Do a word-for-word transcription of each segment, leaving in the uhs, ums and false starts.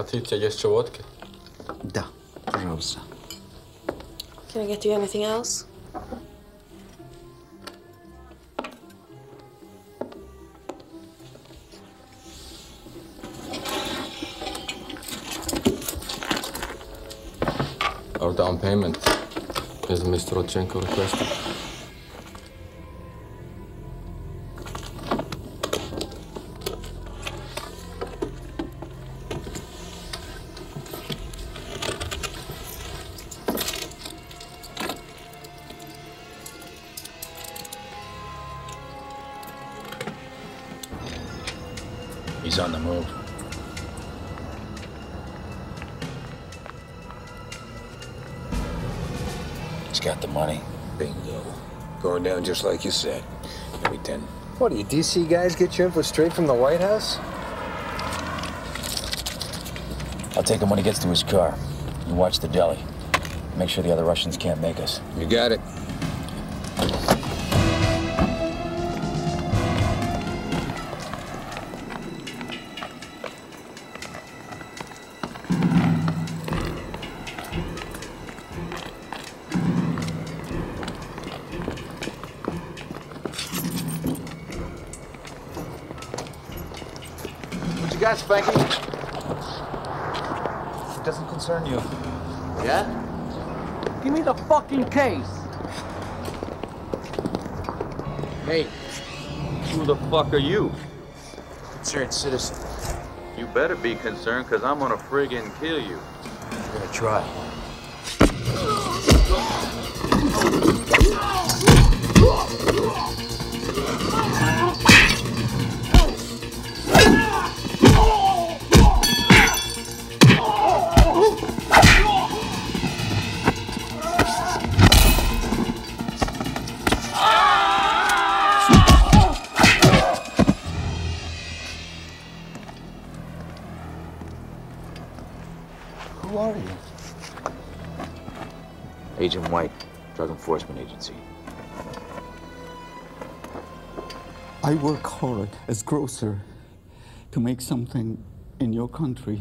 А ты, у тебя есть еще водки? Да, пожалуйста. Can I get you anything else? Our down payment is Mister Rotchenko requested. He's on the move. He's got the money. Bingo. Going down just like you said. Maybe ten. What, do you D C guys get your info straight from the White House? I'll take him when he gets to his car. You watch the deli. Make sure the other Russians can't make us. You got it. Spanking? It doesn't concern you. Yeah? Give me the fucking case. Hey, who the fuck are you? Concerned citizen. You better be concerned, because I'm gonna friggin' kill you. I'm gonna try. Agent White, Drug Enforcement Agency. I work hard as grocer to make something in your country.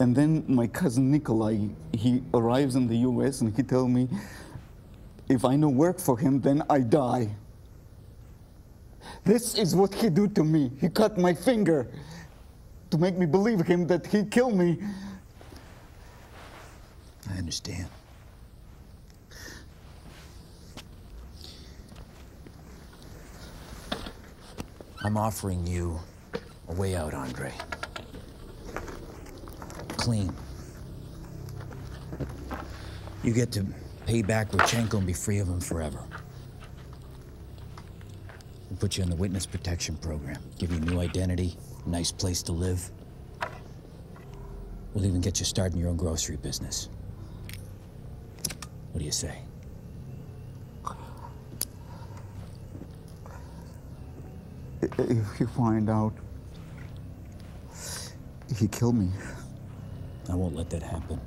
And then my cousin Nikolai, he arrives in the U S and he tells me, if I no work for him, then I die. This is what he do to me. He cut my finger to make me believe him that he killed me. I understand. I'm offering you a way out, Andre. Clean. You get to pay back Rotchenko and be free of him forever. We'll put you in the witness protection program, give you a new identity, a nice place to live. We'll even get you started in your own grocery business. What do you say? If you find out he killed me, I won't let that happen.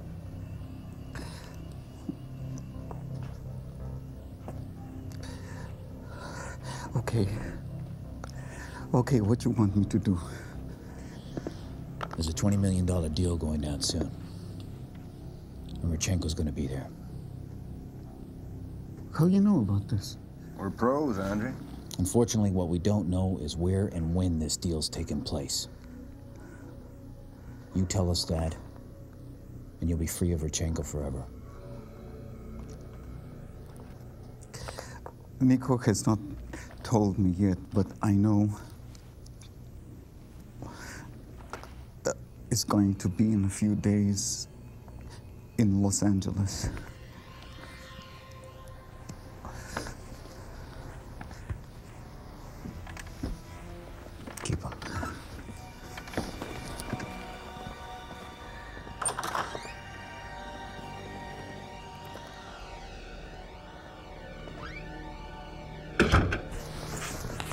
Okay. Okay, what you want me to do? There's a twenty million dollar deal going down soon. And Rotchenko's gonna be there. How do you know about this? We're pros, Andre. Unfortunately, what we don't know is where and when this deal's taking place. You tell us that, and you'll be free of Rotchenko forever. Nico has not told me yet, but I know it's going to be in a few days in Los Angeles.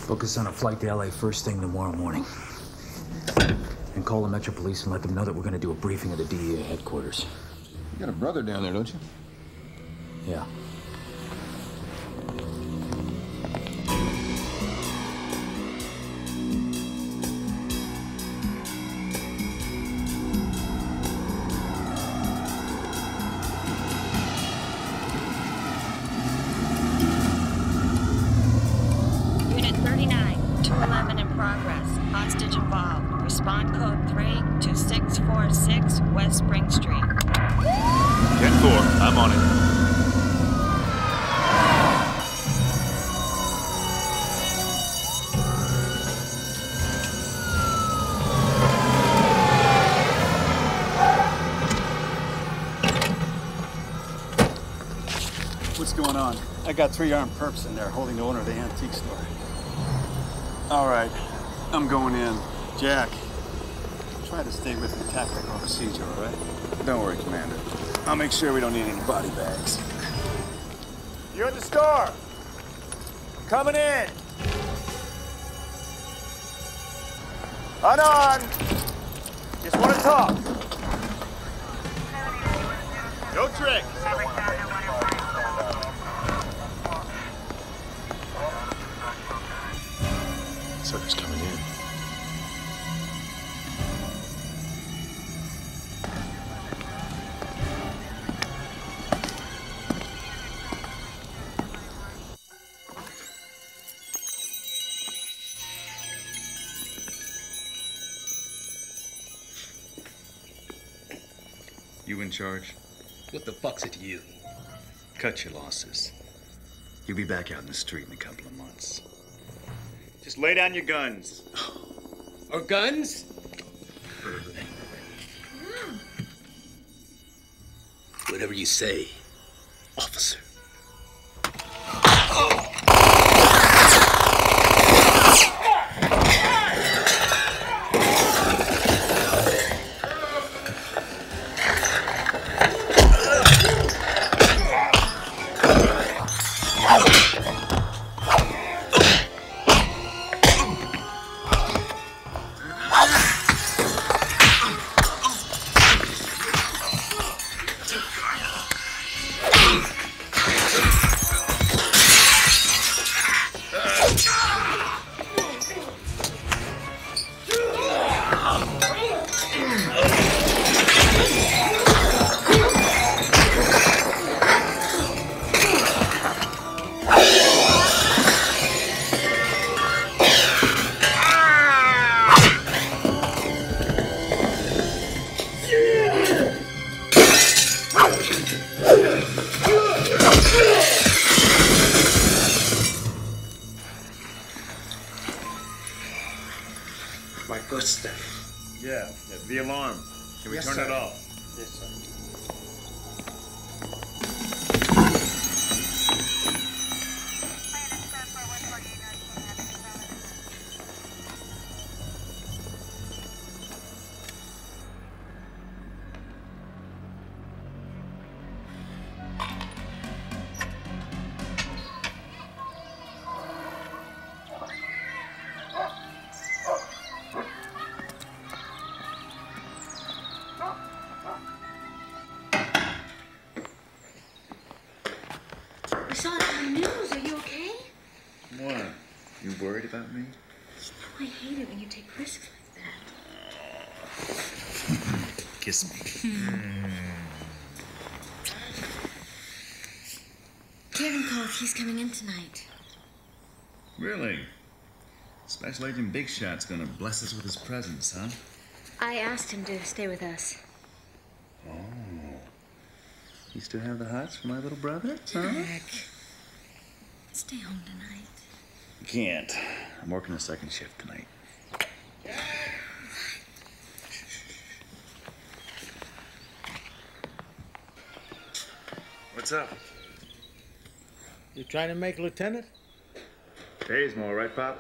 Focus on a flight to L A first thing tomorrow morning. And call the Metro Police and let them know that we're gonna do a briefing at the D E A headquarters. You got a brother down there, don't you? Yeah. Respond code three two six four six West Spring Street. ten four, I'm on it. I got three armed perps in there holding the owner of the antique store. All right, I'm going in. Jack, try to stay with the tactical procedure, all right? Don't worry, Commander. I'll make sure we don't need any body bags. You're in the store. I'm coming in. Unarmed. Just want to talk. No tricks. Sucker's coming in. You in charge? What the fuck's it to you? Cut your losses. You'll be back out in the street in a couple of months. Just lay down your guns. Or guns? Whatever you say, officer. He's coming in tonight. Really? Special Agent Big Shot's gonna bless us with his presence, huh? I asked him to stay with us. Oh. You still have the hots for my little brother, huh? Jack. Stay home tonight. Can't. I'm working a second shift tonight. What's up? You trying to make lieutenant? Pays more, right, Pop?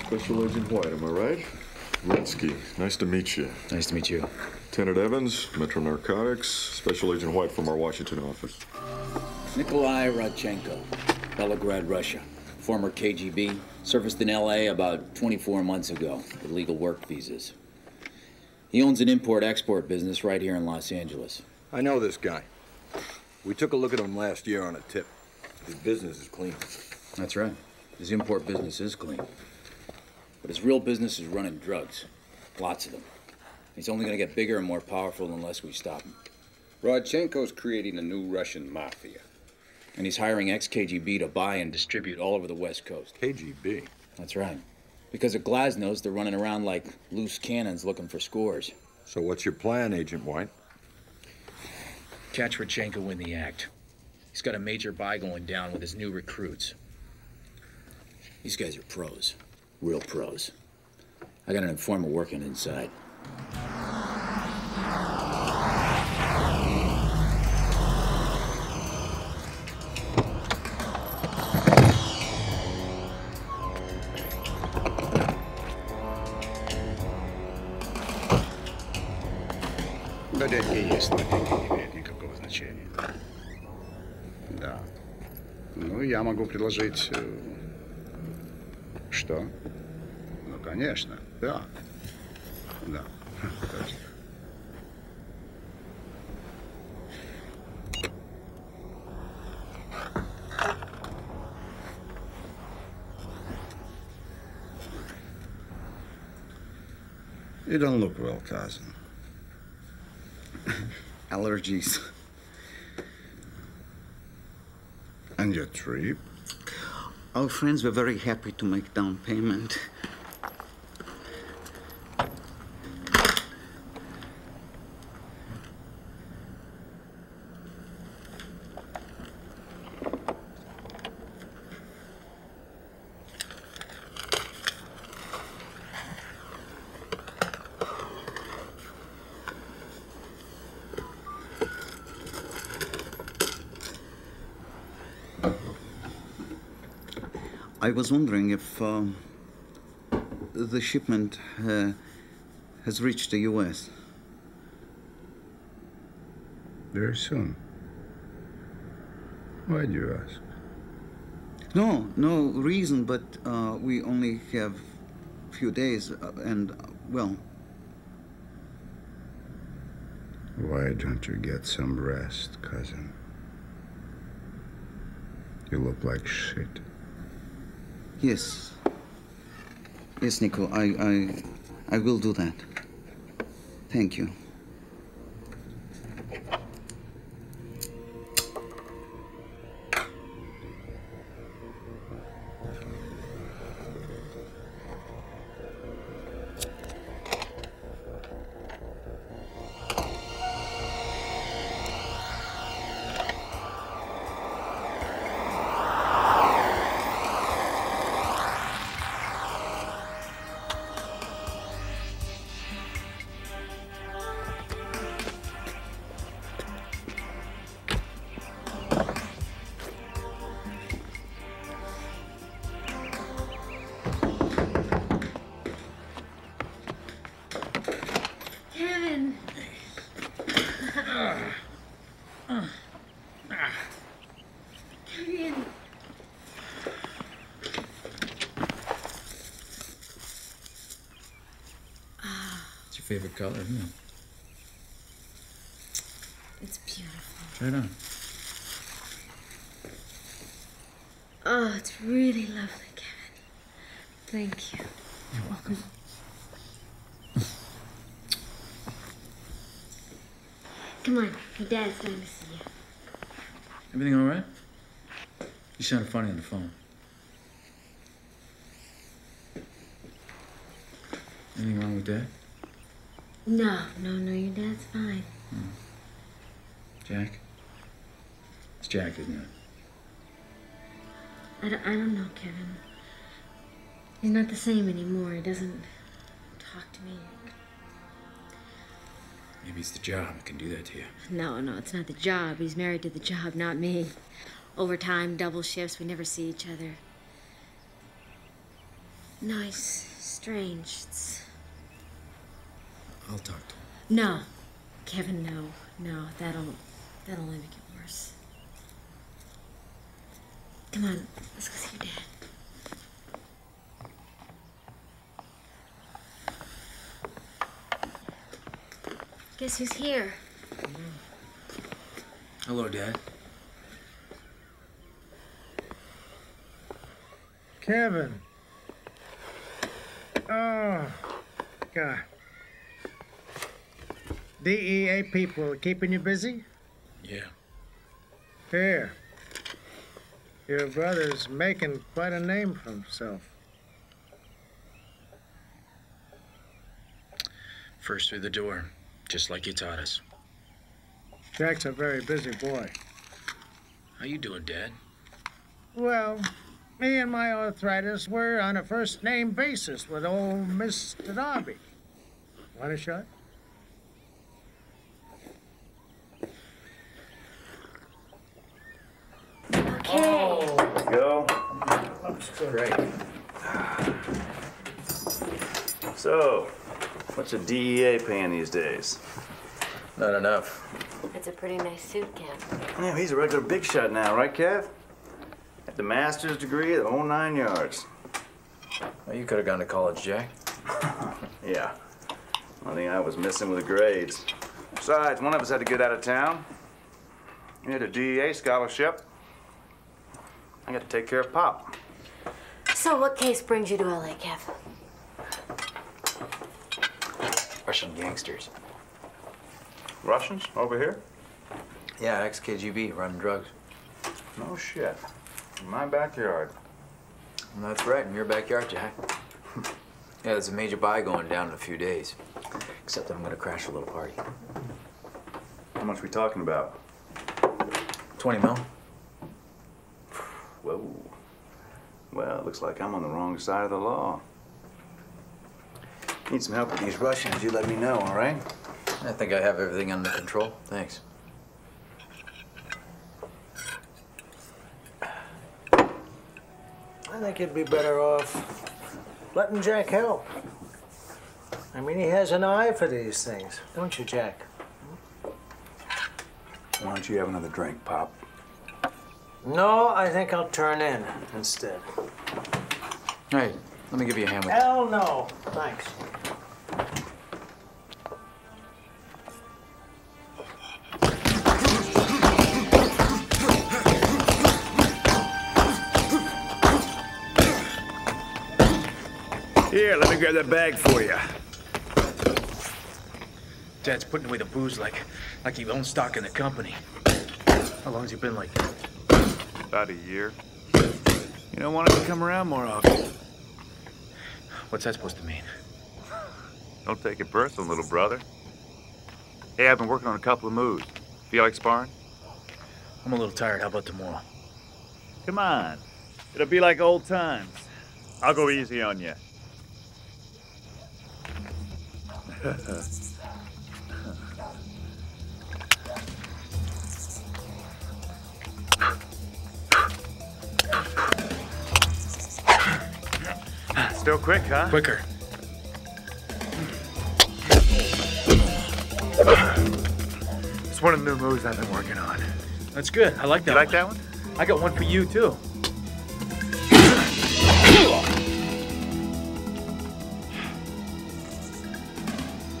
Special Agent White, am I right? Rensky, nice to meet you. Nice to meet you. Lieutenant Evans, Metro Narcotics, Special Agent White from our Washington office. Nikolai Rodchenko, Belgrade, Russia, former K G B, surfaced in L A about twenty-four months ago with legal work visas. He owns an import-export business right here in Los Angeles. I know this guy. We took a look at him last year on a tip. His business is clean. That's right. His import business is clean. But his real business is running drugs. Lots of them. He's only going to get bigger and more powerful unless we stop him. Rodchenko's creating a new Russian mafia. And he's hiring ex-K G B to buy and distribute all over the West Coast. K G B? That's right. Because at Glasnost, they're running around like loose cannons looking for scores. So what's your plan, Agent White? Catch Rodchenko in the act. He's got a major buy going down with his new recruits. These guys are pros. Real pros. I got an informer working inside. Ну, я могу предложить... Что? Ну, конечно, да. Да, точно. You don't look well, cousin. Allergies. And your trip? Our friends were very happy to make down payment. I was wondering if uh, the shipment uh, has reached the U S Very soon. Why do you ask? No, no reason, but uh, we only have a few days, uh, and, uh, well... Why don't you get some rest, cousin? You look like shit. Yes. Yes, Nico, I, I, I will do that. Thank you. Favorite color, hmm. It's beautiful. Try it on. Oh, it's really lovely, Kevin. Thank you. You're welcome. Come on, your dad's going to see you. Everything all right? You sounded funny on the phone. Anything wrong with Dad? No, no, no, your dad's fine. Hmm. Jack? It's Jack, isn't it? I don't, I don't know, Kevin. He's not the same anymore. He doesn't talk to me. Maybe it's the job that can do that to you. No, no, it's not the job. He's married to the job, not me. Overtime, double shifts, we never see each other. No, he's strange. It's... I'll talk to him. No. Kevin, no. No, that'll... that'll only make it worse. Come on, let's go see your dad. Guess who's here? Hello, Dad. Kevin. uh, D E A people keeping you busy? Yeah. Here. Your brother's making quite a name for himself. First through the door, just like you taught us. Jack's a very busy boy. How you doing, Dad? Well, me and my arthritis were on a first-name basis with old Mister Darby. Want a shot? Oh, there we go. Looks great. So, what's the D E A paying these days? Not enough. It's a pretty nice suit, Kev. Yeah, he's a regular big shot now, right, Kev? At the master's degree, the whole nine yards. Well, you could have gone to college, Jack. Yeah. I think I was missing with the grades. Besides, one of us had to get out of town. We had a D E A scholarship. I got to take care of Pop. So what case brings you to L A, Kev? Russian gangsters. Russians over here? Yeah, ex K G B, running drugs. No shit. In my backyard. Well, that's right, in your backyard, Jack. Yeah, there's a major buy going down in a few days. Except I'm gonna crash a little party. How much are we talking about? twenty mil. Whoa. Well, it looks like I'm on the wrong side of the law. Need some help with these Russians, you let me know, all right? I think I have everything under control. Thanks. I think you'd be better off letting Jack help. I mean, he has an eye for these things, don't you, Jack? Why don't you have another drink, Pop? No, I think I'll turn in instead. All right, let me give you a hand with Hell that. Hell no, thanks. Here, let me grab that bag for you. Dad's putting away the booze like, like he owns stock in the company. How long has he been like that? About a year. You don't want it to come around more often. What's that supposed to mean? Don't take it personal, little brother. Hey, I've been working on a couple of moves. Feel like sparring? I'm a little tired. How about tomorrow? Come on. It'll be like old times. I'll go easy on you. Still quick, huh? Quicker. It's one of the new moves I've been working on. That's good. I like that one. You like that one? I got one for you, too.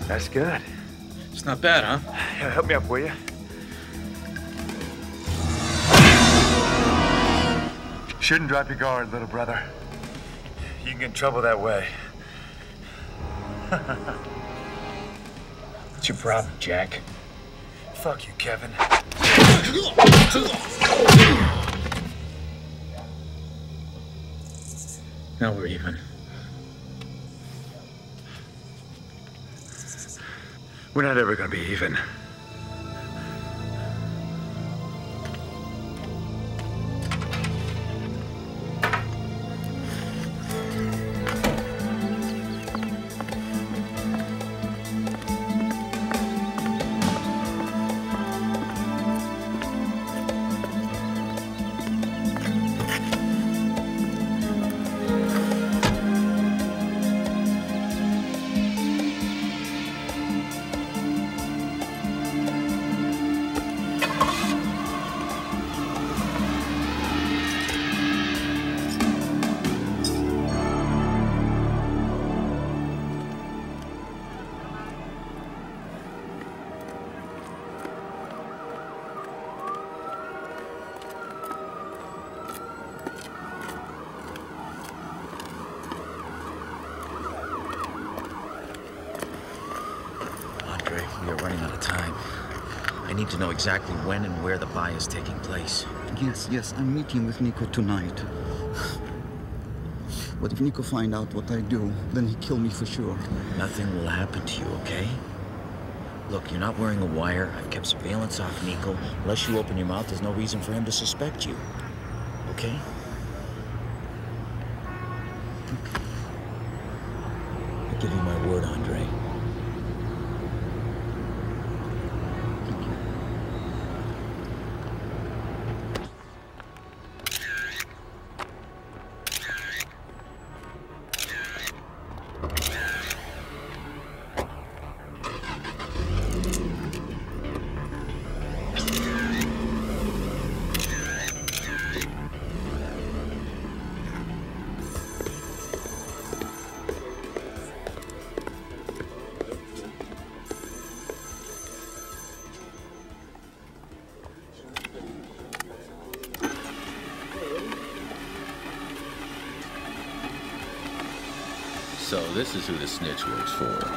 That's good. It's not bad, huh? Yeah, help me up, will you? Shouldn't drop your guard, little brother. You can get in trouble that way. What's your problem, Jack? Fuck you, Kevin. Now we're even. We're not ever gonna be even. time. I need to know exactly when and where the buy is taking place. Yes, yes, I'm meeting with Nico tonight. But if Nico finds out what I do, then he'll kill me for sure. Nothing will happen to you, okay? Look, you're not wearing a wire. I've kept surveillance off Nico. Unless you open your mouth, there's no reason for him to suspect you. Okay? I give you my word, Andre. So this is who the snitch works for.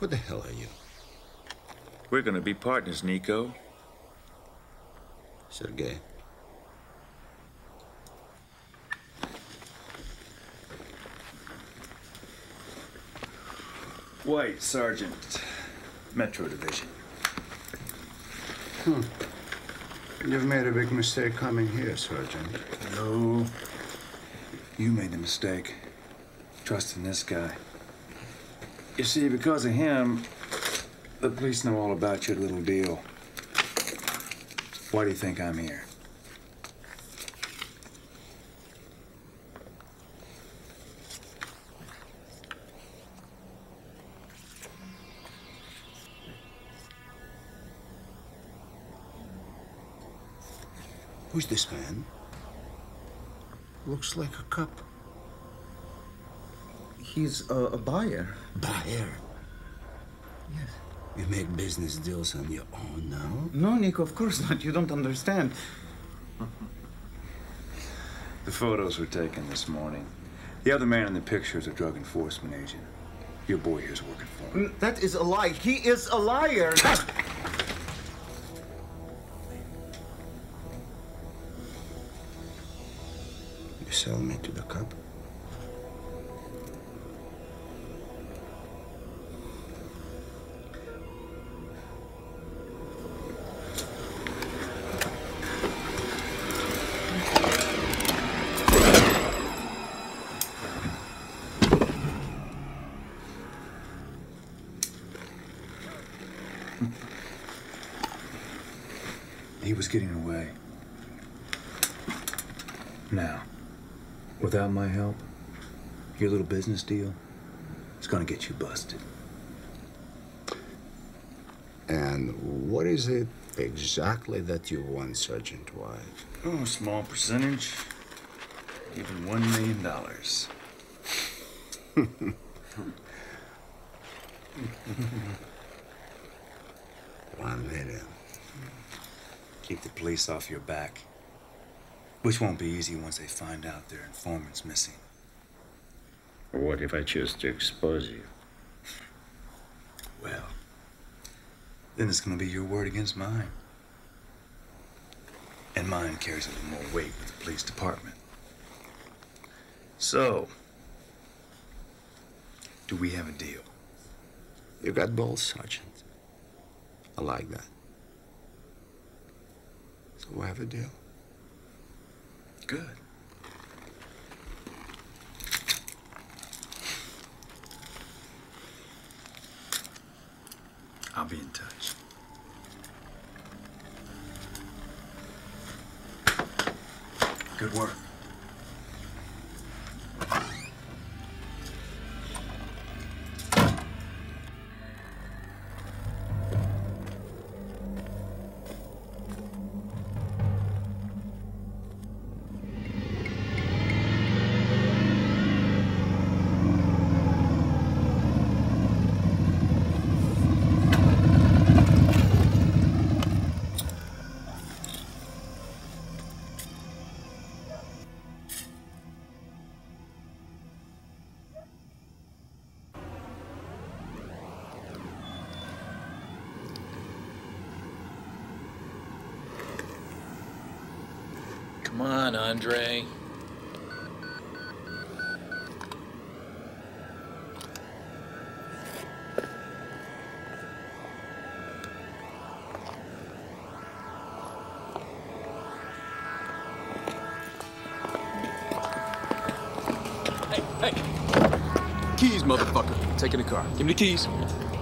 Who the hell are you? We're gonna be partners, Nico. Sergei. White, Sergeant. Metro Division. Hmm. You've made a big mistake coming here, Sergeant. No. You made a mistake. Trusting this guy. You see, because of him, the police know all about your little deal. Why do you think I'm here? Who's this man? Looks like a cop. He's a, a buyer. Buyer? Yes. You make business deals on your own now? No, Nico, of course not. You don't understand. The photos were taken this morning. The other man in the picture is a drug enforcement agent. Your boy here's working for him. That is a lie. He is a liar. Cut! You sell me to the cop? He was getting away. Now, without my help, your little business deal is gonna get you busted. And what is it exactly that you want, Sergeant White? Oh, a small percentage. Even one million dollars. One million. Keep the police off your back, which won't be easy once they find out their informant's missing. What if I choose to expose you? Well, then it's gonna be your word against mine. And mine carries a little more weight with the police department. So, do we have a deal? You got balls, Sergeant. I like that. So we have a deal. Good. I'll be in touch. Good work. Andre. Hey, hey. Keys, motherfucker. I'm taking the car. Give me the keys.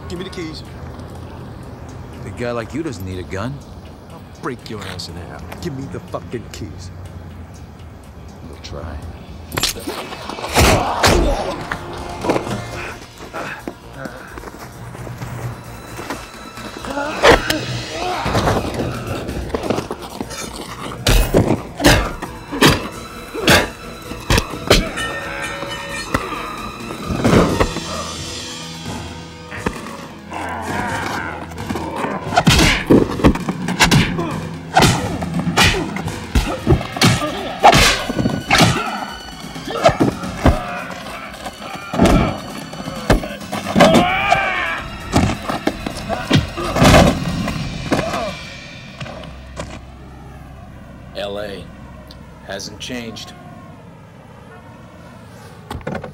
Give me the keys. A big guy like you doesn't need a gun. I'll break your ass in half. Give me the fucking keys. Try. Hasn't changed. Come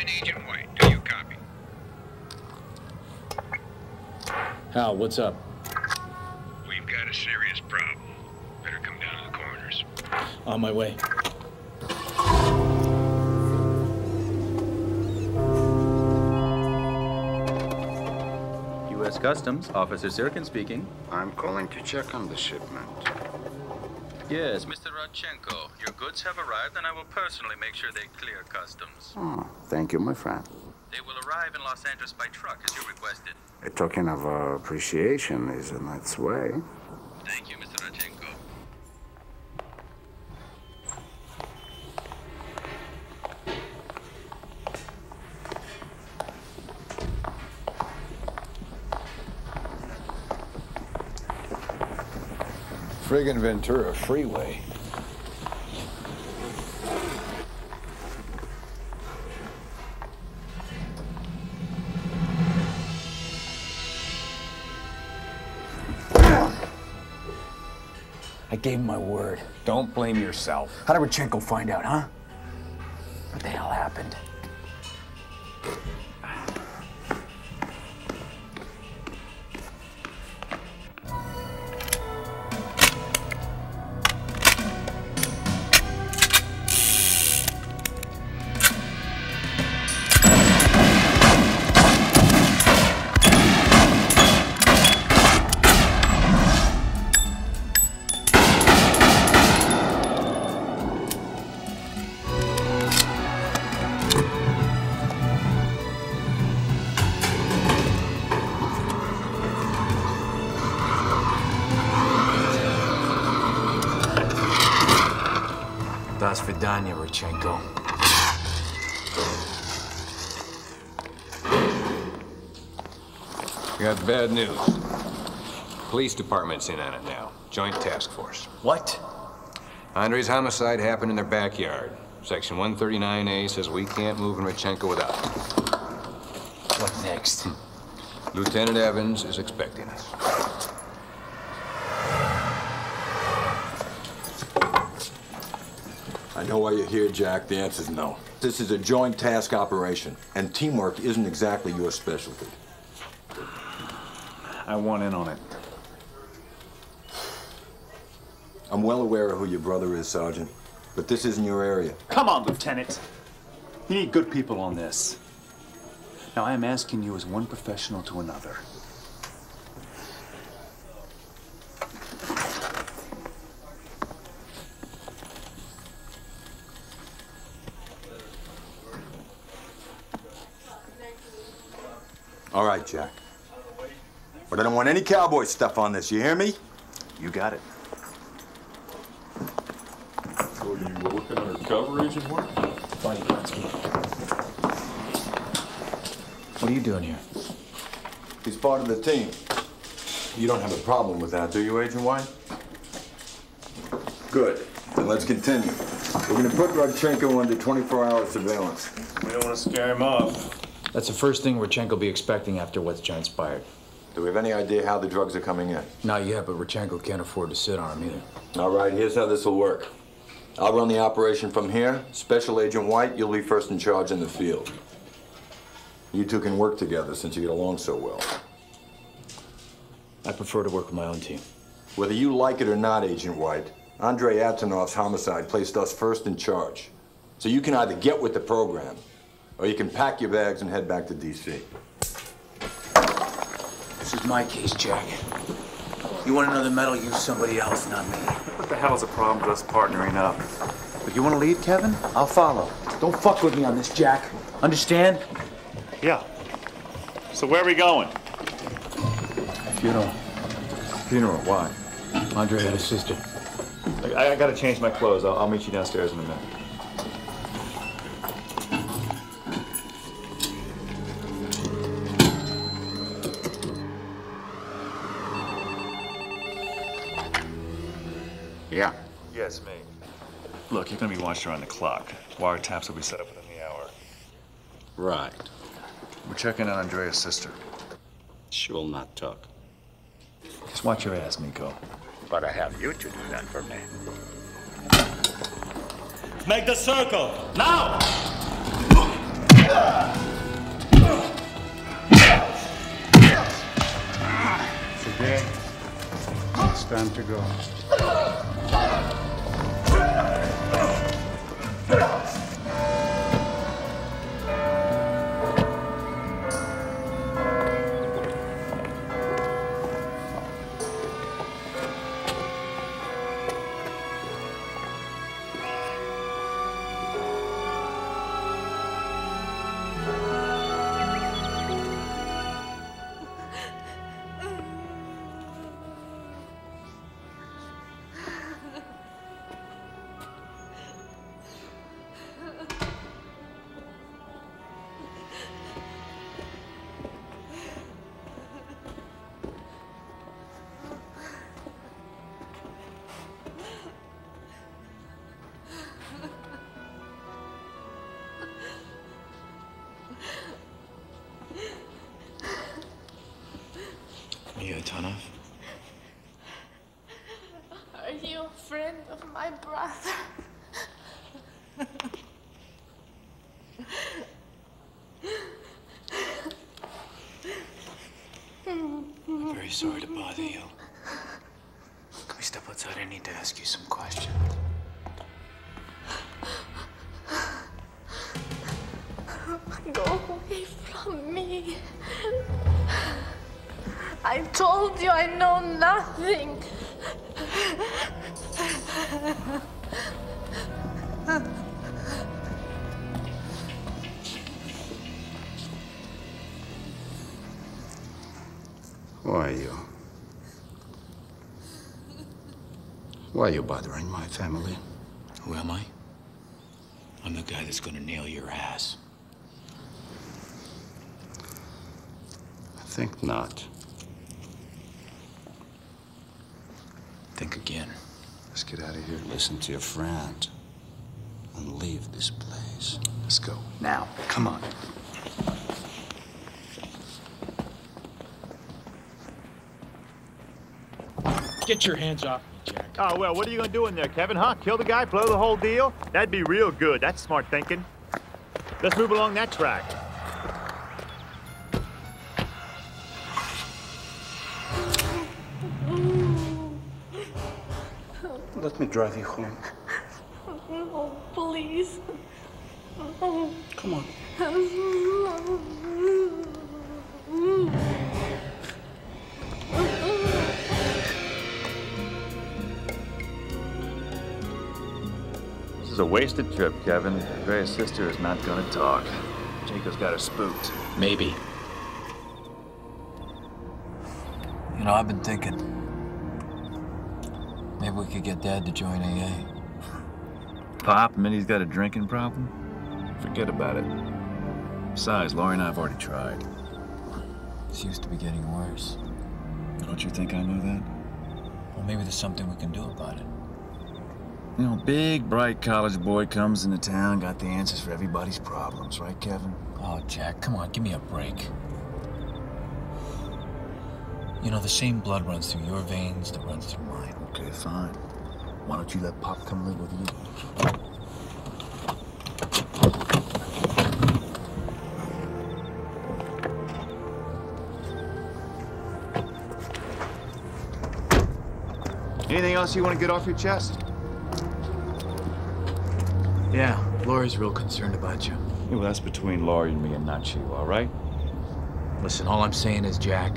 in, Agent White. Do you copy? Hal, what's up? We've got a serious problem. Better come down to the coroner's. On my way. U S Customs, Officer Sirkin speaking. I'm calling to check on the shipment. Yes, Mister Rodchenko, your goods have arrived and I will personally make sure they clear customs. Oh, thank you, my friend. They will arrive in Los Angeles by truck, as you requested. A token of uh, appreciation is in its way. Thank you, Mister Rodchenko. Friggin' Ventura Freeway. I gave him my word. Don't blame yourself. How did Rotchenko find out, huh? What the hell happened? Rotchenko. We got bad news. Police department's in on it now. Joint task force. What? Andre's homicide happened in their backyard. Section one thirty-nine A says we can't move in Rodchenko without him. What next? Lieutenant Evans is expecting us. I know why you're here, Jack. The answer's no. This is a joint task operation, and teamwork isn't exactly your specialty. I want in on it. I'm well aware of who your brother is, Sergeant, but this isn't your area. Come on, Lieutenant. You need good people on this. Now, I am asking you as one professional to another. All right, Jack. But I don't want any cowboy stuff on this, you hear me? You got it. So you were working on recovery agent work? Funny, what are you doing here? He's part of the team. You don't have a problem with that, do you, Agent White? Good. Then let's continue. We're going to put Rodchenko under twenty-four hour surveillance. We don't want to scare him off. That's the first thing Rodchenko will be expecting after what's transpired. Do we have any idea how the drugs are coming in? Not yet, but Rodchenko can't afford to sit on them either. All right, here's how this will work. I'll run the operation from here. Special Agent White, you'll be first in charge in the field. You two can work together since you get along so well. I prefer to work with my own team. Whether you like it or not, Agent White, Andrei Antonov's homicide placed us first in charge. So you can either get with the program, or you can pack your bags and head back to D C This is my case, Jack. You want another medal, use somebody else, not me. What the hell is the problem with us partnering up? If you want to lead, Kevin, I'll follow. Don't fuck with me on this, Jack. Understand? Yeah. So where are we going? Funeral. Funeral, why? Andre had a sister. I, I gotta change my clothes. I'll, I'll meet you downstairs in a minute. Yeah. Yeah, it's me. Look, you're going to be watched around the clock. Wiretaps will be set up within the hour. Right. We're checking on Andrea's sister. She will not talk. Just watch your ass, Nico. But I have you to do that for me. Make the circle! Now! Today, it's time to go. Sorry to bother you. Can we step outside? I need to ask you some questions. Go away from me. I told you I know nothing. Why are you bothering my family? Who am I? I'm the guy that's gonna nail your ass. I think not. Think again. Let's get out of here. Listen to your friend. and leave this place. Let's go. Now. Come on. Get your hands off me, Jack. Oh, well, what are you going to do in there, Kevin, huh? Kill the guy, blow the whole deal? That'd be real good. That's smart thinking. Let's move along that track. Let me drive you home. No, please. Come on. This is a wasted trip, Kevin. Andrea's sister is not gonna talk. Jaco's got her spooked. Maybe. You know, I've been thinking. Maybe we could get Dad to join A A. Pop, Minnie's got a drinking problem? Forget about it. Besides, Laurie and I have already tried. This used to be getting worse. Don't you think I know that? Well, maybe there's something we can do about it. You know, big, bright college boy comes into town, got the answers for everybody's problems, right, Kevin? Oh, Jack, come on, give me a break. You know, the same blood runs through your veins that runs through mine. Okay, fine. Why don't you let Pop come live with you? Anything else you want to get off your chest? Yeah, Laurie's real concerned about you. Yeah, well, that's between Laurie and me and not you, all right? Listen, all I'm saying is, Jack,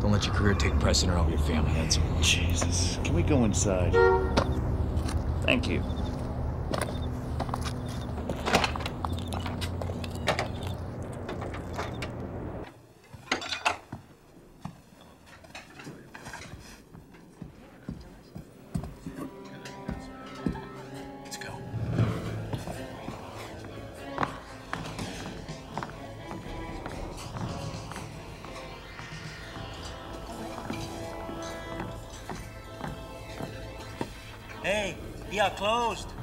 don't let your career take precedent over your family, that's all. Jesus. Can we go inside? Thank you. Closed. How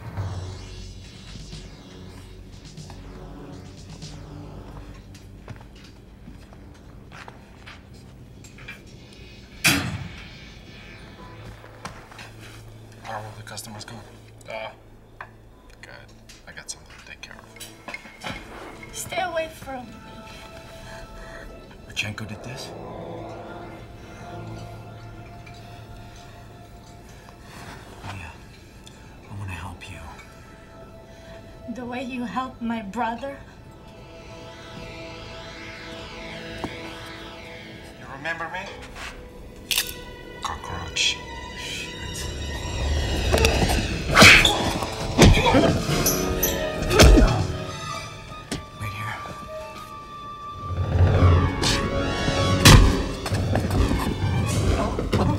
are all the customers going? Uh, good. I got something to take care of. Stay away from me. Rotchenko did this? The way you helped my brother. You remember me? Cockroach. Shit. Wait here. Oh, oh. Oh!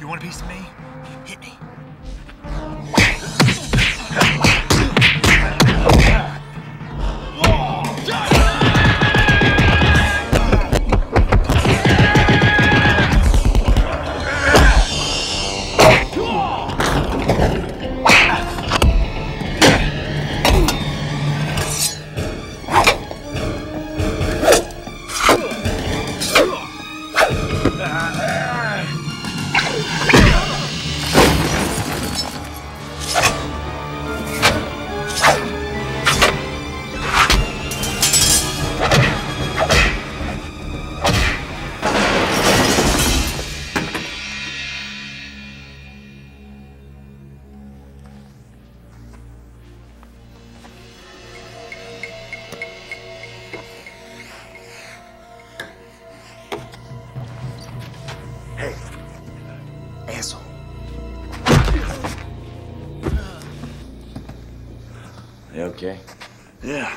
You want a piece of me? Hit me. Okay. Yeah,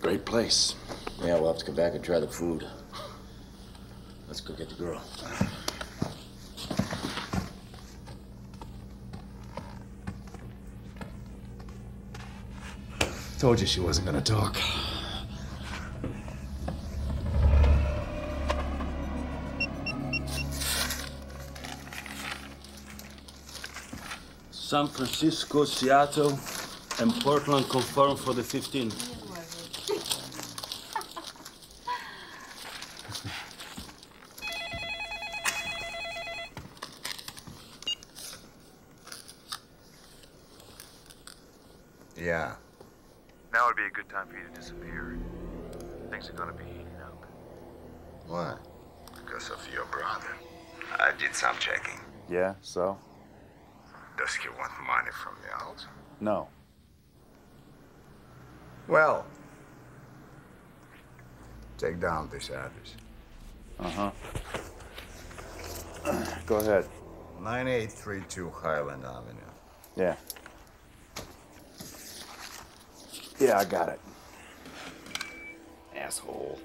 great place. Yeah, we'll have to come back and try the food. Let's go get the girl. Told you she wasn't gonna talk. San Francisco, Seattle, and Portland confirmed for the fifteenth. Yeah. Now would be a good time for you to disappear. Things are gonna be heating up. Why? Because of your brother. I did some checking. Yeah, so? Does he want money from the house? No. Well, take down this address. Uh-huh. Go ahead. nine eight three two Highland Avenue. Yeah. Yeah, I got it. Asshole.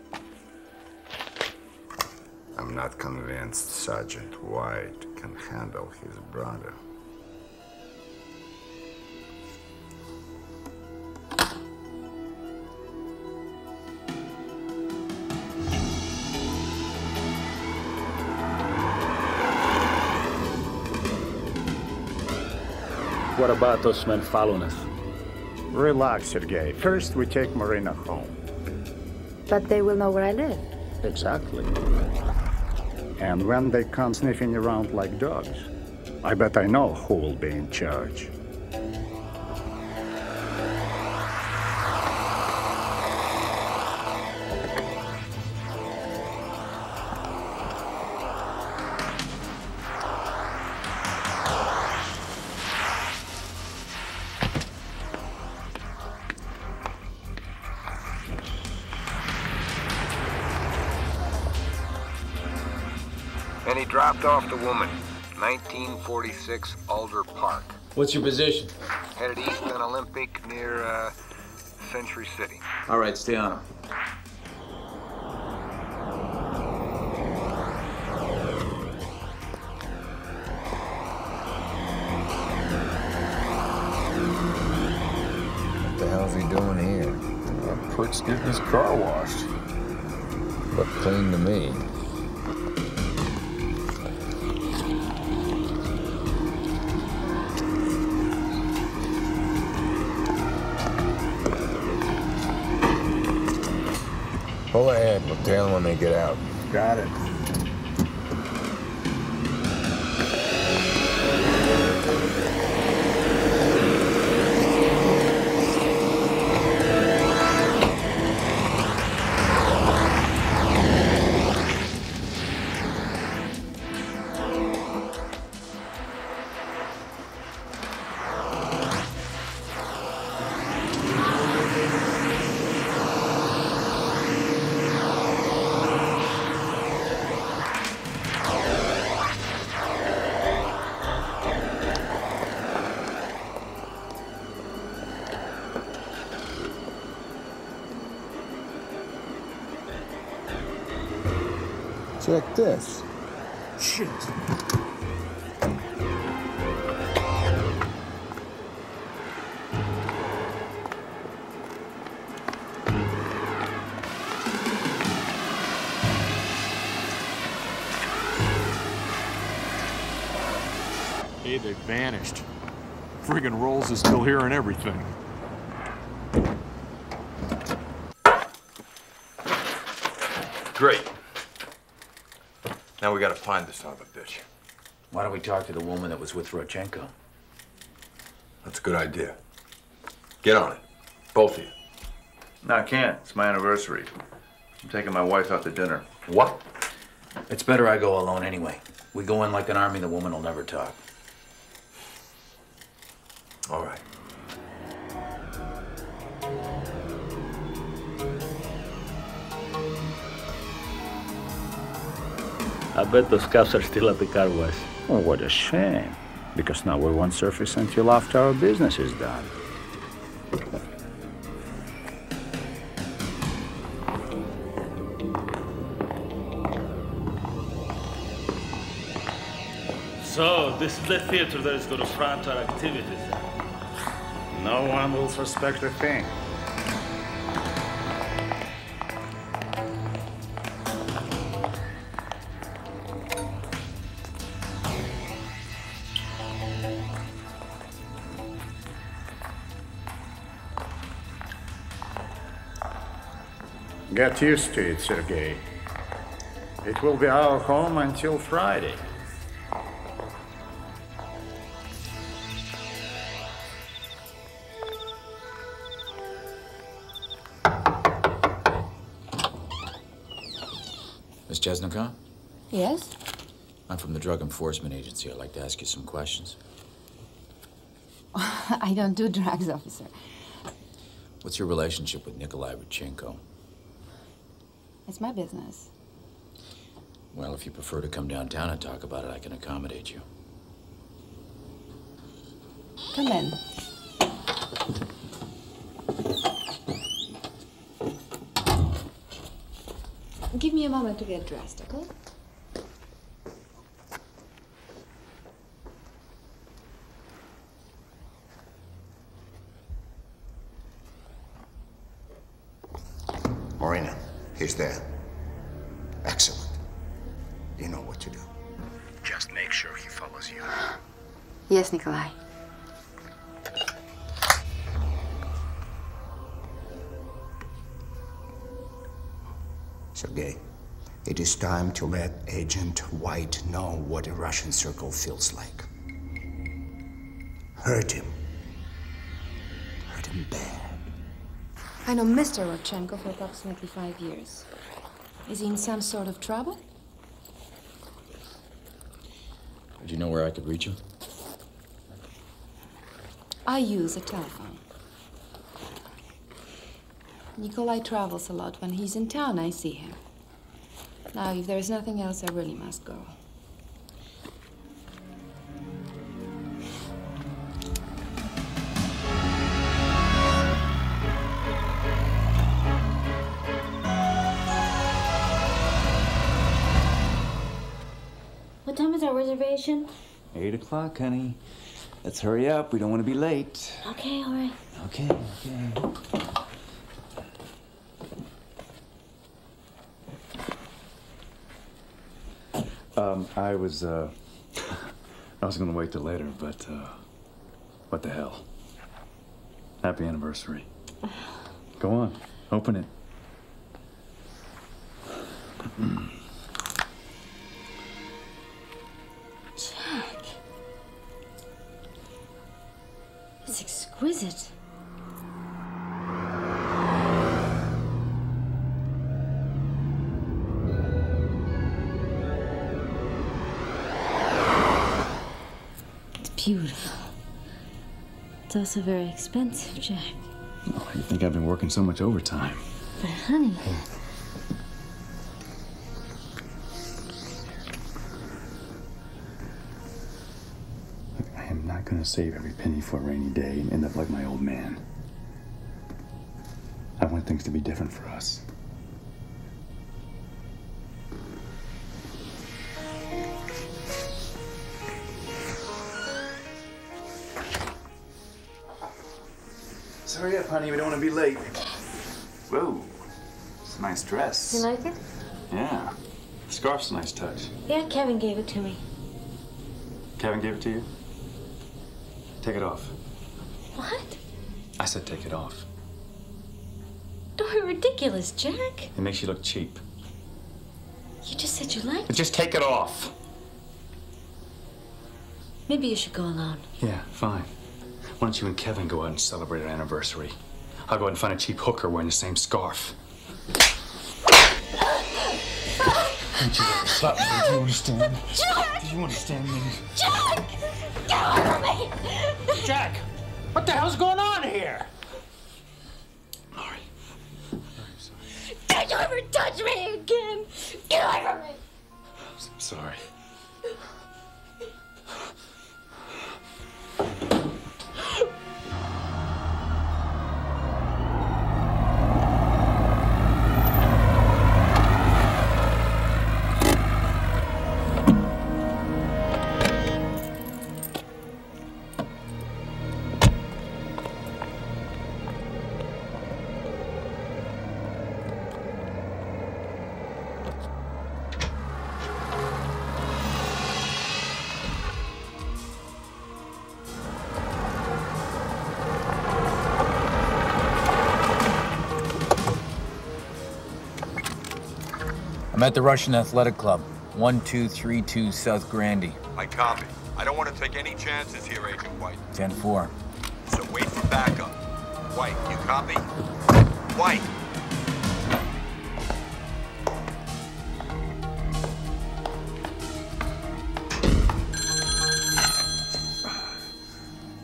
I'm not convinced Sergeant White can handle his brother. What about those men following us? Relax, Sergei. First, we take Marina home. But they will know where I live. Exactly. And when they come sniffing around like dogs, I bet I know who will be in charge. And he dropped off the woman, nineteen forty-six Alder Park. What's your position? Headed east on Olympic near uh, Century City. All right, stay on him. What the hell's he doing here? That prick's getting his car washed. Looked clean to me. Pull ahead, we'll tail them when they get out. Got it. Check this. Shit. Hey, they vanished. Friggin' Rolls is still here and everything. Great. Now we gotta find this son of a bitch. Why don't we talk to the woman that was with Rotchenko? That's a good idea. Get on it. Both of you. No, I can't. It's my anniversary. I'm taking my wife out to dinner. What? It's better I go alone anyway. We go in like an army, the woman will never talk. All right. I bet those cops are still at the car wash. Oh, what a shame. Because now we won't surface until after our business is done. So, this is the theater that is going to front our activities. No one will suspect a thing. Get used to it, Sergei. It will be our home until Friday. Miss Chesnokova? Yes? I'm from the Drug Enforcement Agency. I'd like to ask you some questions. I don't do drugs, officer. What's your relationship with Nikolai Rodchenko? It's my business. Well, if you prefer to come downtown and talk about it, I can accommodate you. Come in. Give me a moment to get dressed, okay? Marina. He's there. Excellent. You know what to do. Just make sure he follows you. Yes, Nikolai. Sergei, it is time to let Agent White know what a Russian circle feels like. Hurt him. Hurt him bad. I know Mister Rotchenko for approximately five years. Is he in some sort of trouble? Do you know where I could reach him? I use a telephone. Nikolai travels a lot. When he's in town, I see him. Now, if there is nothing else, I really must go. Eight o'clock, honey. Let's hurry up. We don't want to be late. Okay, all right. Okay, okay. Um, I was, uh, I was gonna wait till later, but, uh, what the hell? Happy anniversary. Go on, open it. Exquisite. It's beautiful. It's also very expensive, Jack. Oh, you think I've been working so much overtime. But honey. I'm gonna save every penny for a rainy day and end up like my old man. I want things to be different for us. So hurry up, honey. We don't want to be late. Whoa, it's a nice dress. You like it? Yeah. The scarf's a nice touch. Yeah, Kevin gave it to me. Kevin gave it to you? Take it off. What? I said take it off. Don't be ridiculous, Jack. It makes you look cheap. You just said you liked it. Just take it off. Maybe you should go alone. Yeah, fine. Why don't you and Kevin go out and celebrate our anniversary? I'll go out and find a cheap hooker wearing the same scarf. Don't you ever slap me, do you understand? Jack! Do you understand me? Jack! Get off me! Jack! What the hell's going on here? Laurie. I'm sorry. Don't you ever touch me again! Get away from me! I'm sorry. I'm at the Russian Athletic Club, one two three two South Grandy. I copy. I don't want to take any chances here, Agent White. ten four. So wait for backup. White, you copy? White!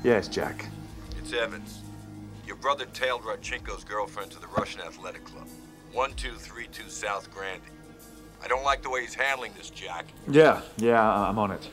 Yes, Jack. It's Evans. Your brother tailed Rotchenko's girlfriend to the Russian Athletic Club, one two three two South Grandy. I don't like the way he's handling this, Jack. Yeah, yeah, I'm on it.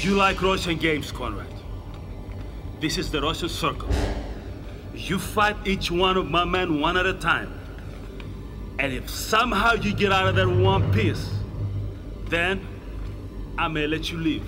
You like Russian games, Conrad. This is the Russian circle. You fight each one of my men one at a time. And if somehow you get out of there one piece, then I may let you leave.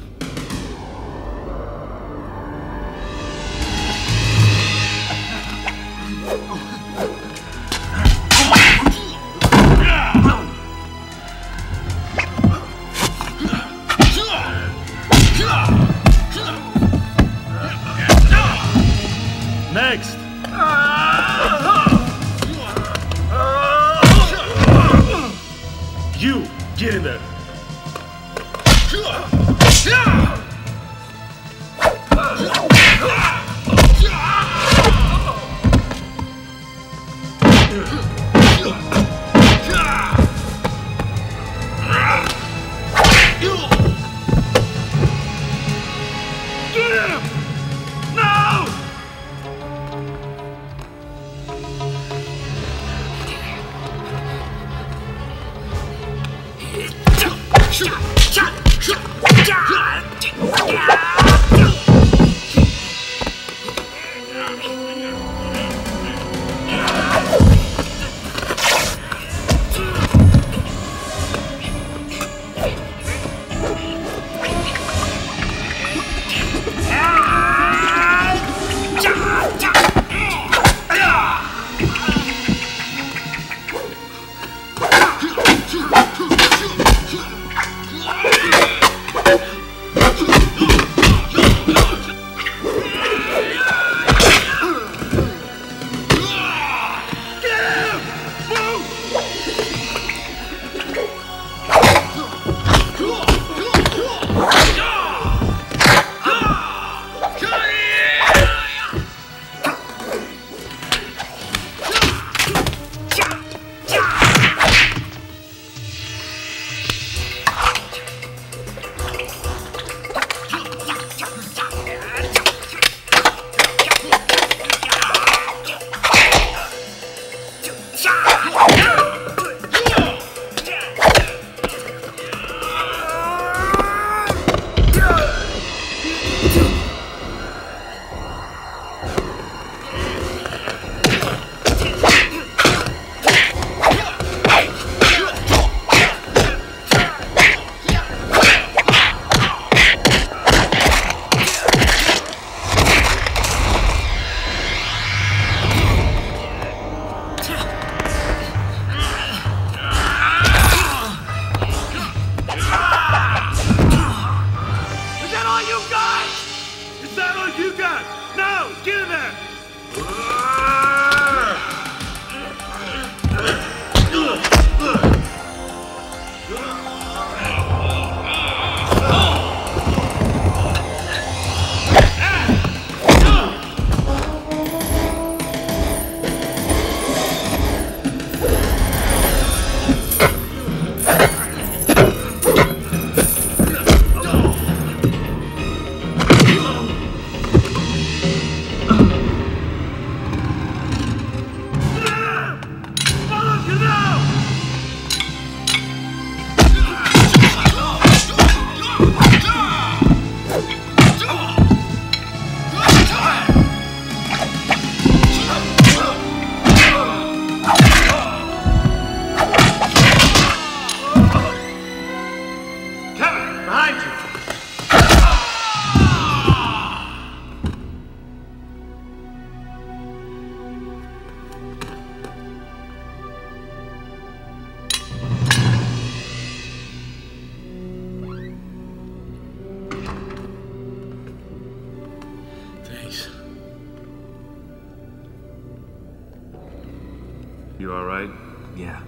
You all right? Yeah.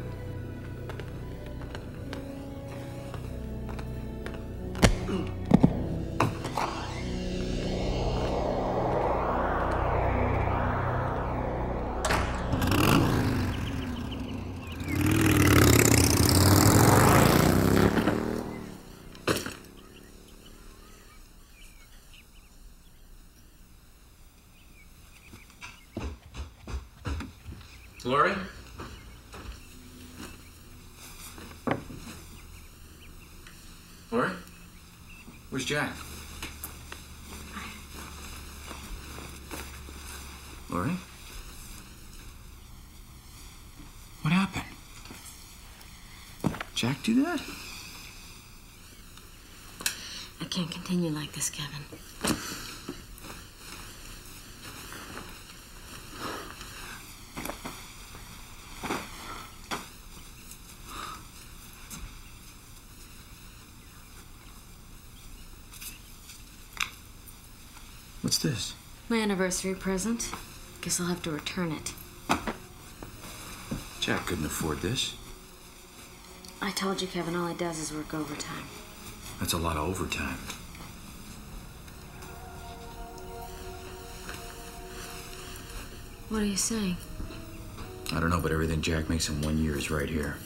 Lori? Lori? Where's Jack? Lori? What happened? Jack do that? I can't continue like this, Kevin. What's this? My anniversary present. Guess I'll have to return it. Jack couldn't afford this. I told you, Kevin, all he does is work overtime. That's a lot of overtime. What are you saying? I don't know, but everything Jack makes in one year is right here.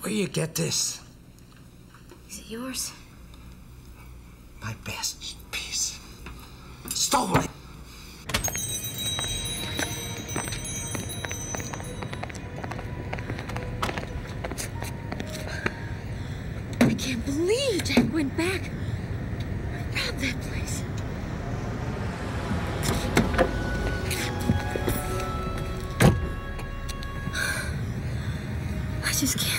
Where do you get this? Is it yours? My best piece. Stolen! It. I can't believe Jack went back. Robbed that place. I just can't.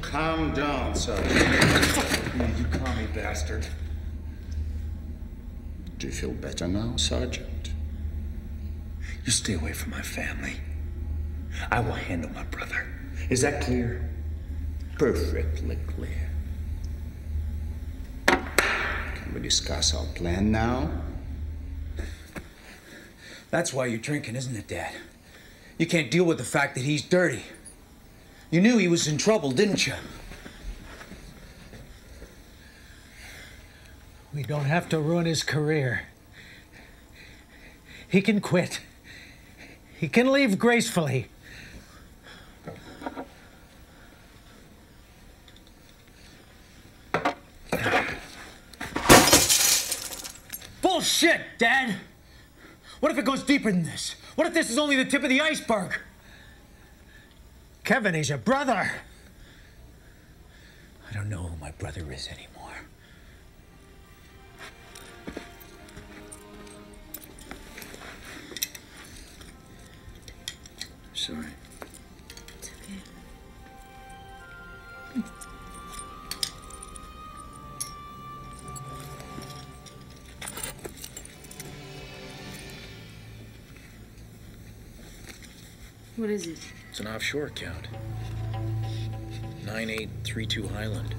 Calm down, son. You commie bastard. Do you feel better now, Sergeant? You stay away from my family. I will handle my brother. Is that clear? Perfectly clear. Can we discuss our plan now? That's why you're drinking, isn't it, Dad? You can't deal with the fact that he's dirty. You knew he was in trouble, didn't you? We don't have to ruin his career. He can quit. He can leave gracefully. Bullshit, Dad! What if it goes deeper than this? What if this is only the tip of the iceberg? Kevin, he's your brother. I don't know who my brother is anymore. Sorry. It's okay. What is it? It's an offshore account. nine eight three two Highland.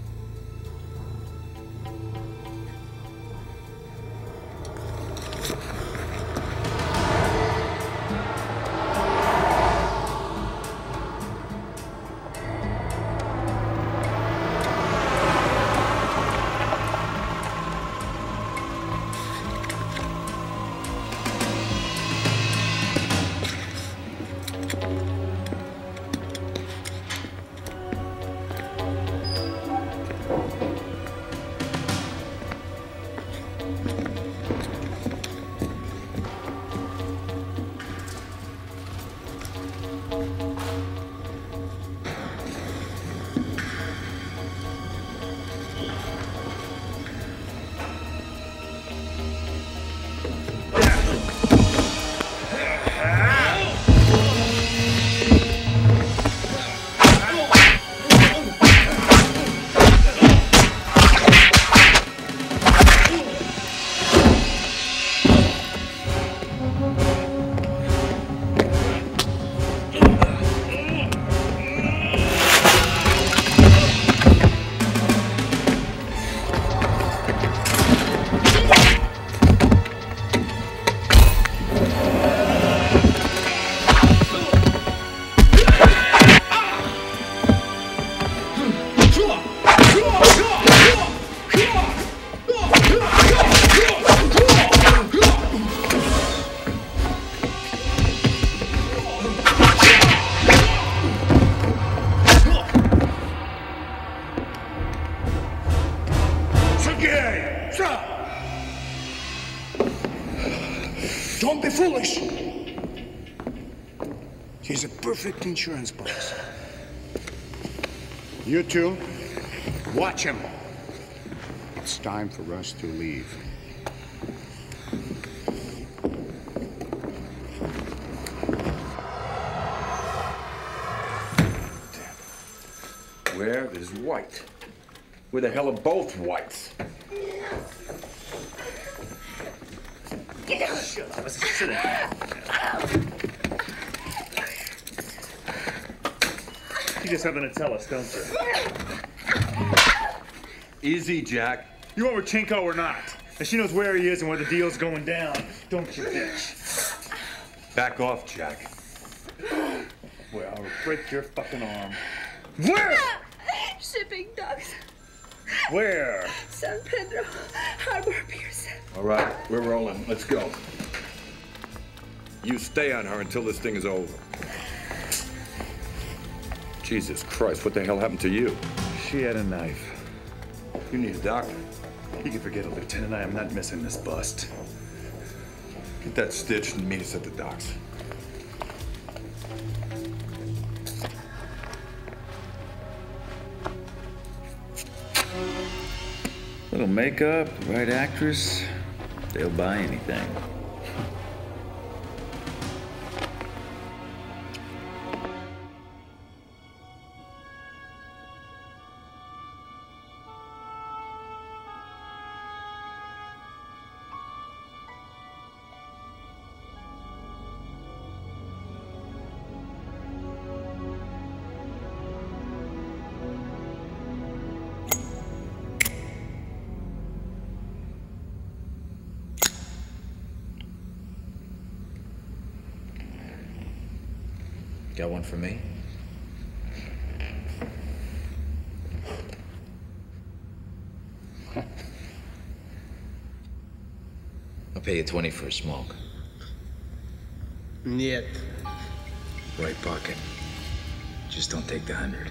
He's a perfect insurance policy. You two, watch him. It's time for us to leave. Where is White? Where the hell are both Whites? Get down. Shut up. Sit down. You just happen to tell us, don't you? Easy, Jack. You want Rotchenko or not? And she knows where he is and where the deal's going down, don't you, bitch? Back off, Jack. Well, I'll break your fucking arm. Where? Shipping docks. Where? San Pedro, Harbor Pierce. All right, we're rolling. Let's go. You stay on her until this thing is over. Jesus Christ, what the hell happened to you? She had a knife. You need a doctor. You can forget it, Lieutenant. I am not missing this bust. Get that stitched and meet us at the docks. Little makeup, the right actress, they'll buy anything. Got one for me? I'll pay you twenty for a smoke. Niet. Right pocket. Just don't take the hundred.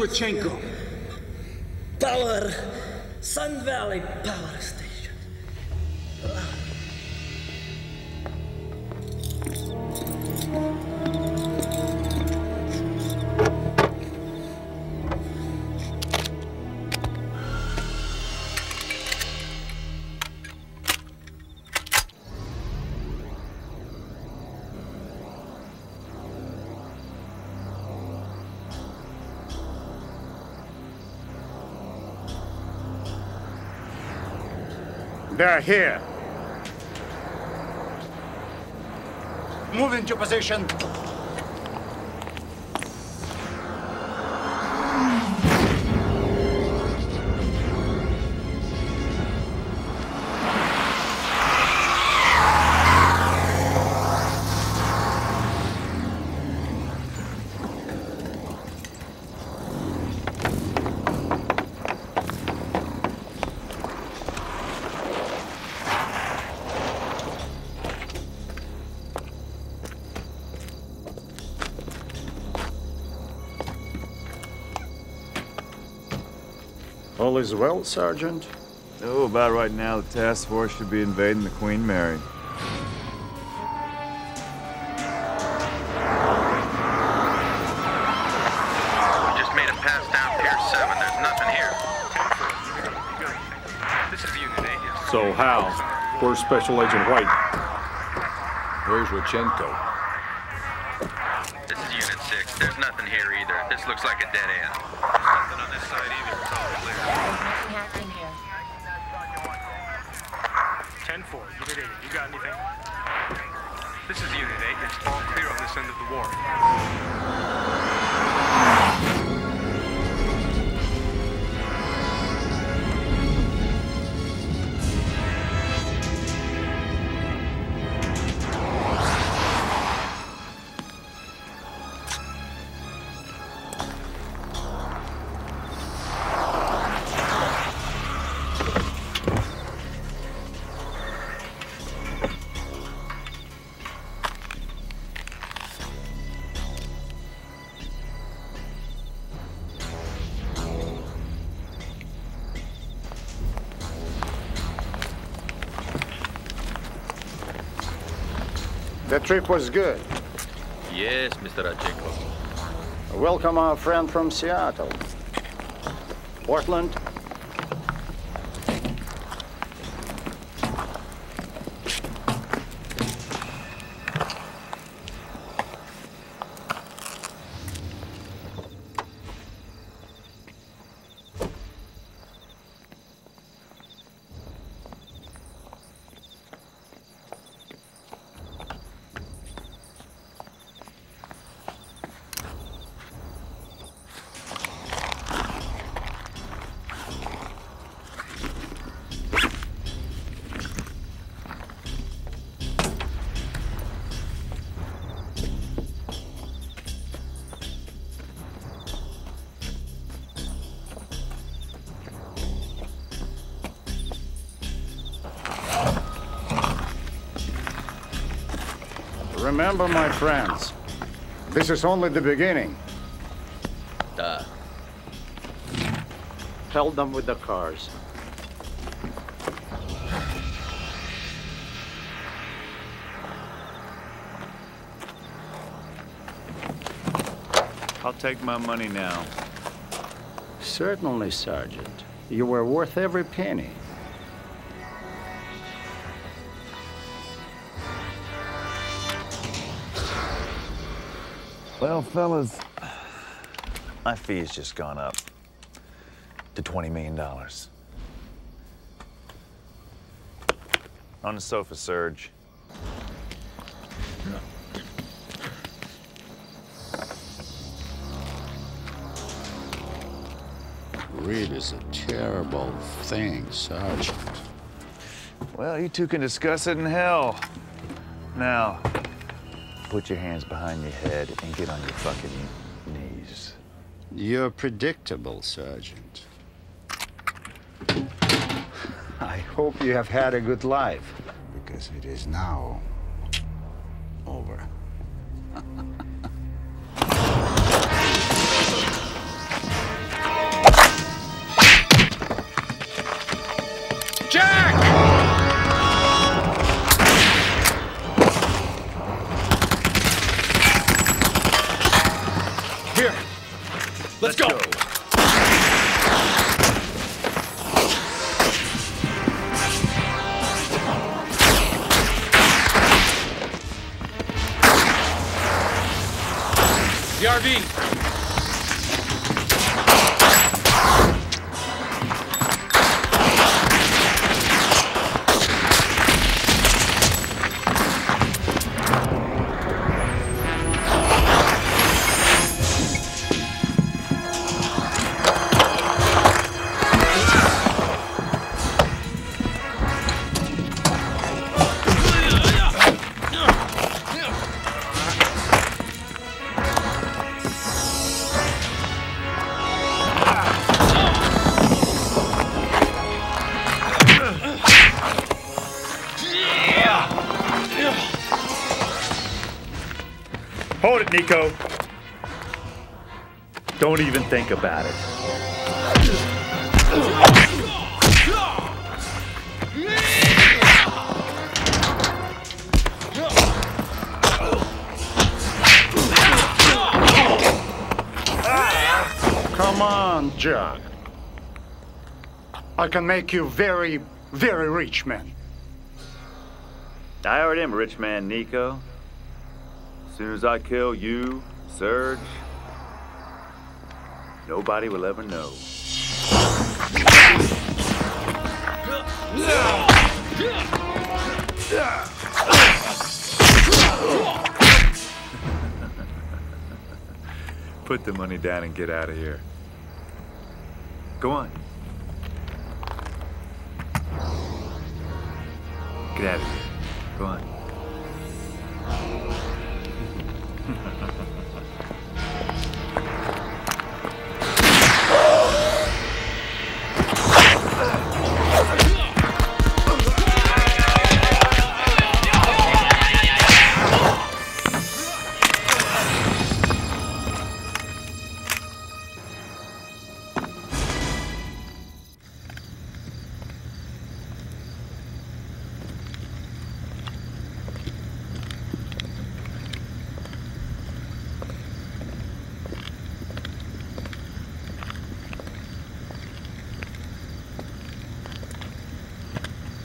Rotchenko. Power, Sun Valley Power Station. They're here. Move into position. All is well, Sergeant. Oh, about right now, the task force should be invading the Queen Mary. We just made a pass down Pier seven. There's nothing here. This is Unit eight. So how? Where's Special Agent White? Where's Rotchenko? This is Unit six. There's nothing here either. This looks like a dead end. There's nothing on this side either. It's all clear. ten four, Unit eight, you got anything? This is Unit eight, it's all clear on this end of the war. That trip was good. Yes, Mister Rodchenko. Welcome our friend from Seattle. Portland. Remember, my friends, this is only the beginning. Duh. Tell them with the cars. I'll take my money now. Certainly, Sergeant. You were worth every penny. Well, fellas, my fee's just gone up to twenty million dollars. On the sofa, Serge. Greed is a terrible thing, Sergeant. Well, you two can discuss it in hell. Now. Put your hands behind your head and get on your fucking knees. You're predictable, Sergeant. I hope you have had a good life, because it is now over. Hold it, Nico. Don't even think about it. Come on, Jack. I can make you very, very rich, man. I already am a rich man, Nico. As soon as I kill you, Serge, nobody will ever know. Put the money down and get out of here. Go on. Get out of here. Go on.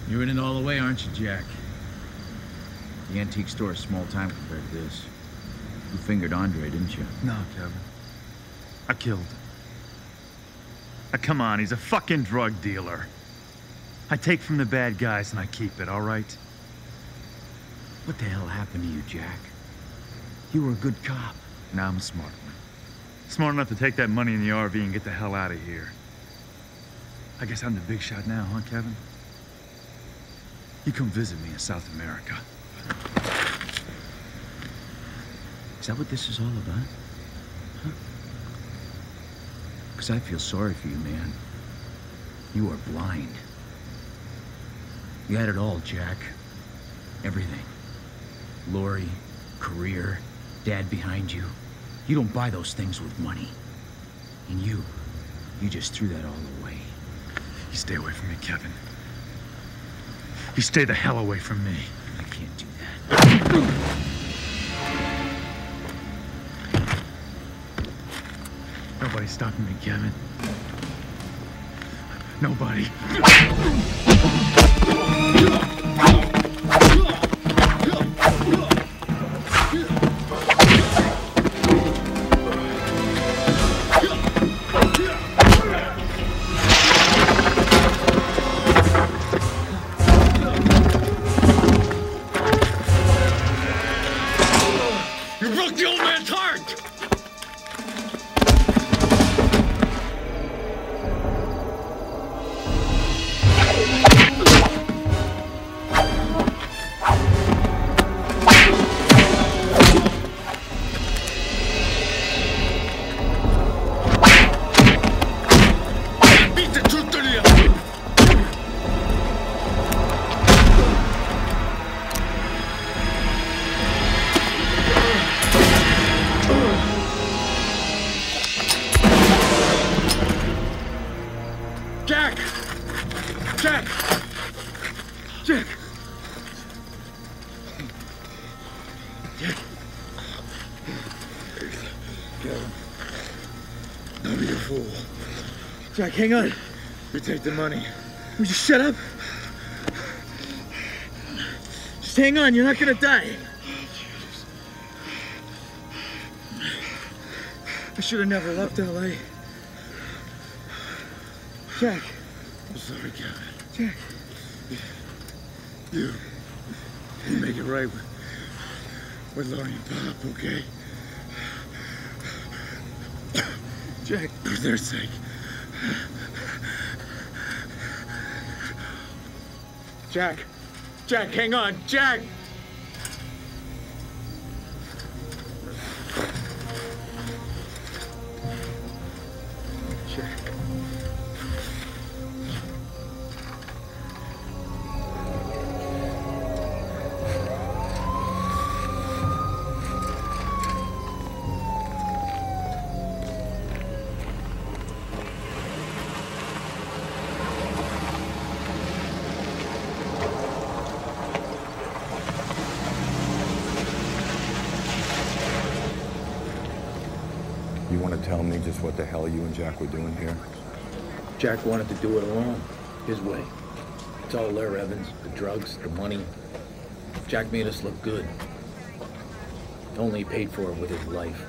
You're in it all the way, aren't you, Jack? The antique store is small time compared to this. You fingered Andre, didn't you? No, Kevin. I killed him. Now, come on, he's a fucking drug dealer. I take from the bad guys and I keep it, all right? What the hell happened to you, Jack? You were a good cop. Now I'm a smart one. Smart enough to take that money in the R V and get the hell out of here. I guess I'm the big shot now, huh, Kevin? You come visit me in South America. Is that what this is all about? Huh? Because I feel sorry for you, man. You are blind. You had it all, Jack. Everything. Lori, career, Dad behind you. You don't buy those things with money. And you, you just threw that all away. You stay away from me, Kevin. You stay the hell away from me. I can't do that. Nobody's stopping me, Kevin. Nobody. Jack, hang on. We take the money. Would you shut up? Just hang on, you're not gonna die. I should have never left L A. Jack. I'm sorry, Kevin. Jack. You, you make it right with, with Laurie and Pop, okay? Jack. For their sake. Jack, Jack, hang on, Jack! Jack. tell me just what the hell you and Jack were doing here? Jack wanted to do it alone, his way. It's all there, Evans. The drugs, the money. Jack made us look good. Only he paid for it with his life.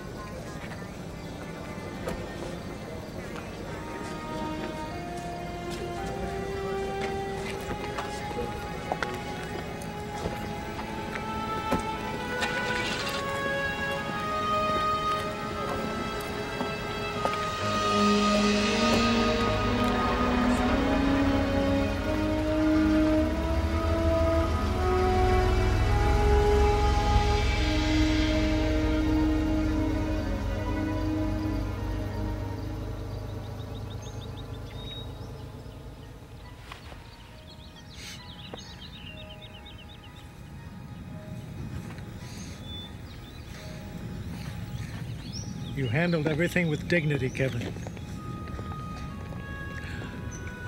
You handled everything with dignity, Kevin.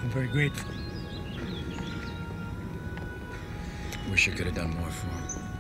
I'm very grateful. Wish you could have done more for him.